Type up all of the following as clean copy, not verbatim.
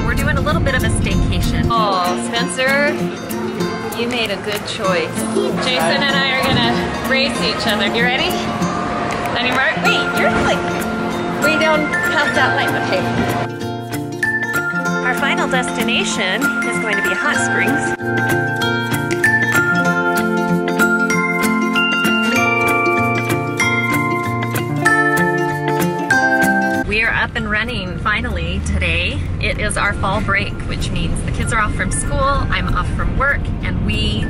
so we're doing a little bit of a staycation. Oh, Spencer, you made a good choice. Jason and I are gonna race each other. You ready? On your mark. Wait, you're like way down past that line. Okay. Our final destination is going to be Hot Springs. We are up and running finally today. It is our fall break, which means the kids are off from school, I'm off from work, and we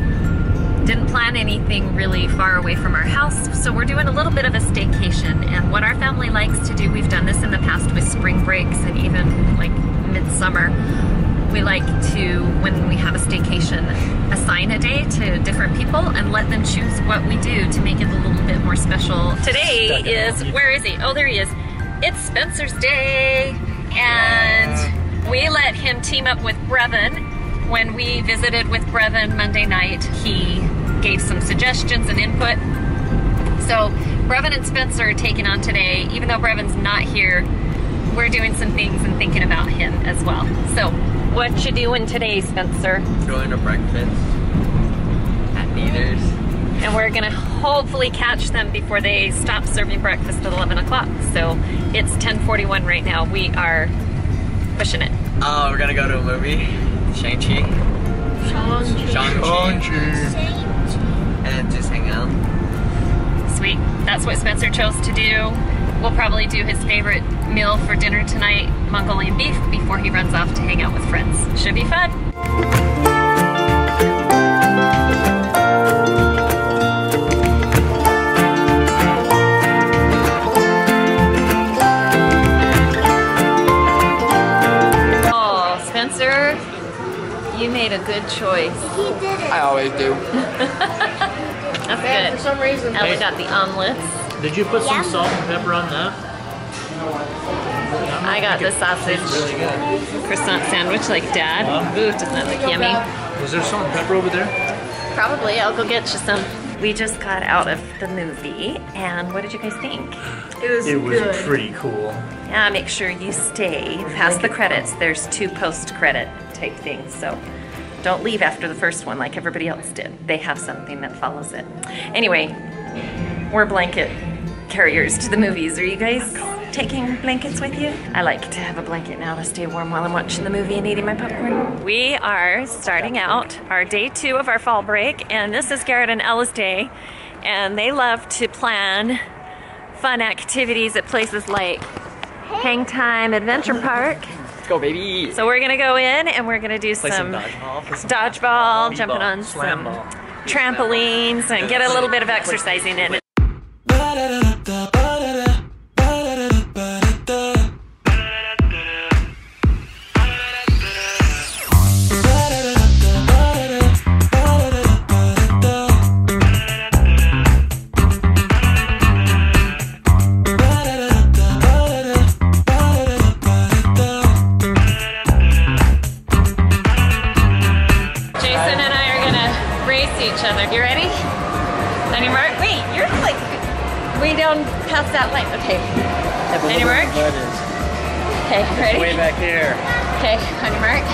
didn't plan anything really far away from our house, so we're doing a little bit of a staycation. And what our family likes to do, we've done this in the past with spring breaks and even like midsummer, we like to, when we have a staycation, assign a day to different people and let them choose what we do to make it a little bit more special. Today is, where is he? Oh, there he is. It's Spencer's day, and we let him team up with Brevin. When we visited with Brevin Monday night, he gave some suggestions and input. So Brevin and Spencer are taking on today. Even though Brevin's not here, we're doing some things and thinking about him as well. So what you doing today, Spencer? Going to breakfast at Kneaders. And we're gonna hopefully catch them before they stop serving breakfast at 11 o'clock. So it's 10:41 right now. We are pushing it. Oh, we're gonna go to a movie, Shang-Chi. And just hang out. Sweet. That's what Spencer chose to do. We'll probably do his favorite meal for dinner tonight, Mongolian beef, before he runs off to hang out with friends. Should be fun. You made a good choice. He did it. I always do. That's good. For some reason. Ella got the omelets. Did you put some salt and pepper on that? Yeah, I got the sausage croissant sandwich like Dad. Ooh, doesn't that look yummy? Is there salt and pepper over there? Probably. I'll go get you some. We just got out of the movie, and what did you guys think? It was pretty cool. Yeah, make sure you stay past the credits. There's two post-credit type things, so don't leave after the first one like everybody else did. They have something that follows it. Anyway, we're blanket carriers to the movies. Are you guys taking blankets with you? I like to have a blanket now to stay warm while I'm watching the movie and eating my popcorn. We are starting out our day 2 of our fall break, and this is Garrett and Ella's day, and they love to plan fun activities at places like Hang Time Adventure Park. Let's go, baby! So we're gonna go in and we're gonna do some dodgeball, jumping on some trampolines, and get a little bit of exercising in it. You ready? On your mark. Wait, you're like way down past that line. Okay. On your mark. Okay, ready? Way back here. Okay, on your mark.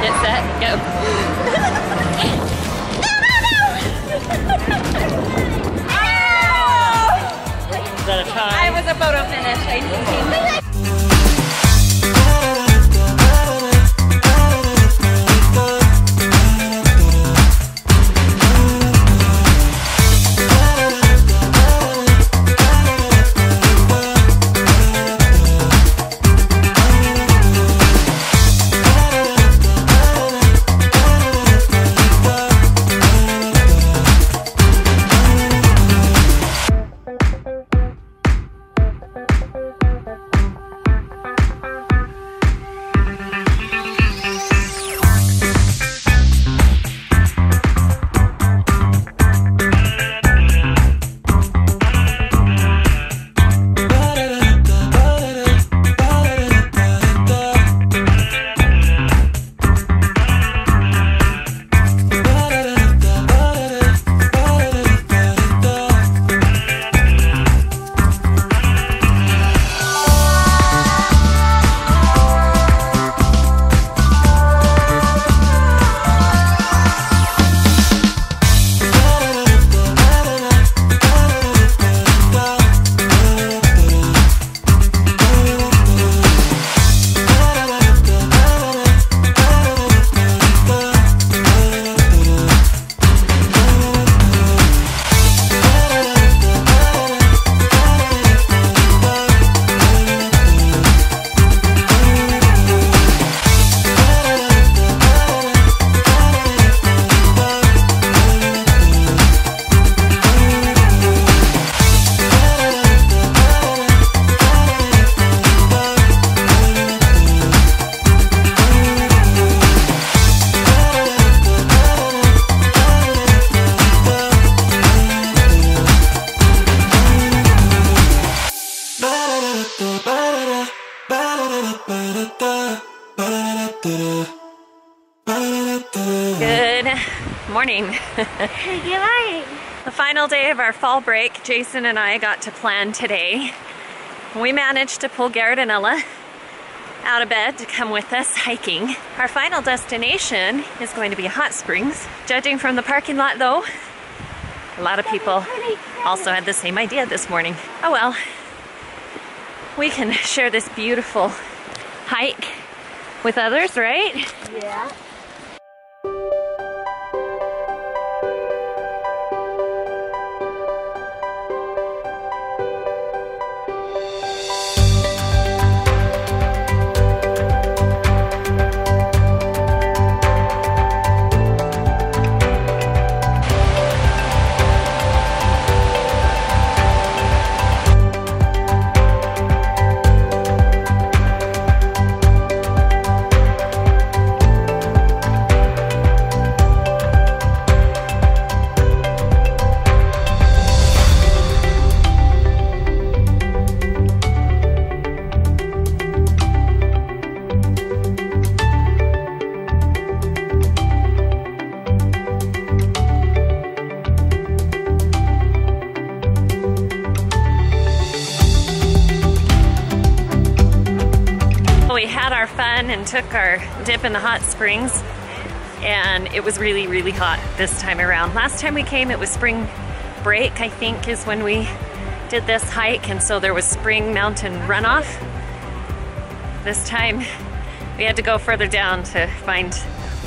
Get set, go. No! Ow! Is that a tie? I was a photo finish. I didn't see that. Good morning. Good morning. The final day of our fall break, Jason and I got to plan today. We managed to pull Garrett and Ella out of bed to come with us hiking. Our final destination is going to be Hot Springs. Judging from the parking lot though, a lot of people also had the same idea this morning. Oh well, we can share this beautiful hike with others, right? Yeah. And took our dip in the hot springs, and it was really, really hot this time around. Last time we came, it was spring break, I think, is when we did this hike, and so there was spring mountain runoff. This time, we had to go further down to find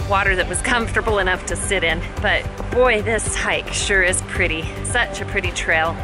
water that was comfortable enough to sit in. But boy, this hike sure is pretty. Such a pretty trail.